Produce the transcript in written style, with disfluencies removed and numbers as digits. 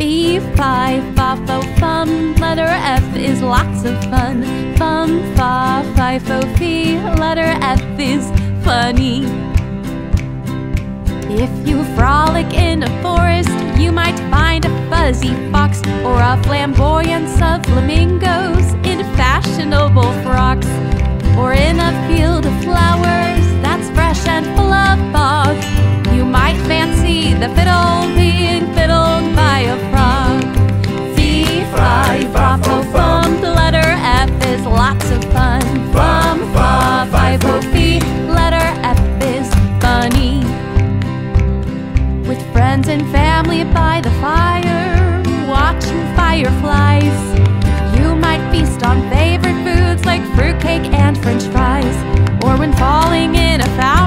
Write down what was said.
E5, fa, fo, fum. Letter F is lots of fun. Fum, fa, fi, fo, fee. Letter F is funny. If you frolic in a forest, you might find a fuzzy fox or a flamboyance of flamingos in fashionable frocks. Or in a field of flowers that's fresh and full of fog, you might fancy the fiddle being fiddled by a frog. Fee, fi, fa, fo, fum. Letter F is lots of fun. Fum, fa, fi, fo, fee. Letter F is funny. With friends and family by the fire, watching fireflies, you might feast on favorite foods like fruitcake and french fries. Or when falling in a fountain,